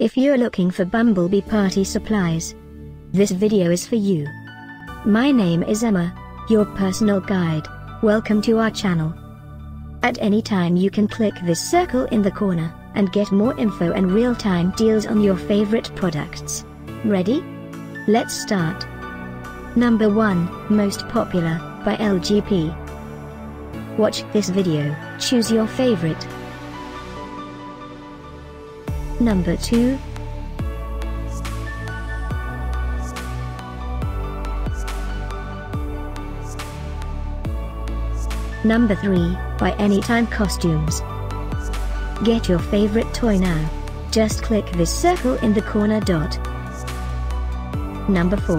If you're looking for bumblebee party supplies, this video is for you. My name is Emma, your personal guide. Welcome to our channel. At any time you can click this circle in the corner, and get more info and real-time deals on your favorite products. Ready? Let's start. Number 1, Most Popular, by LGP. Watch this video, choose your favorite. Number 2. Number 3, by Anytime Costumes. Get your favorite toy now. Just click this circle in the corner dot. Number 4.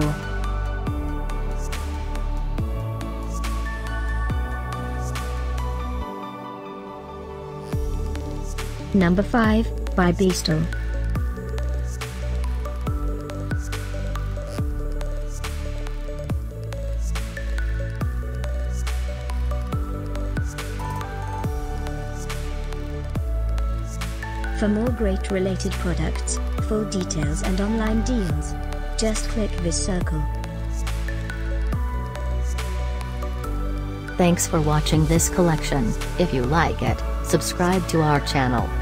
Number 5, by Beistle. For more great related products, full details and online deals, just click this circle. Thanks for watching this collection. If you like it, subscribe to our channel.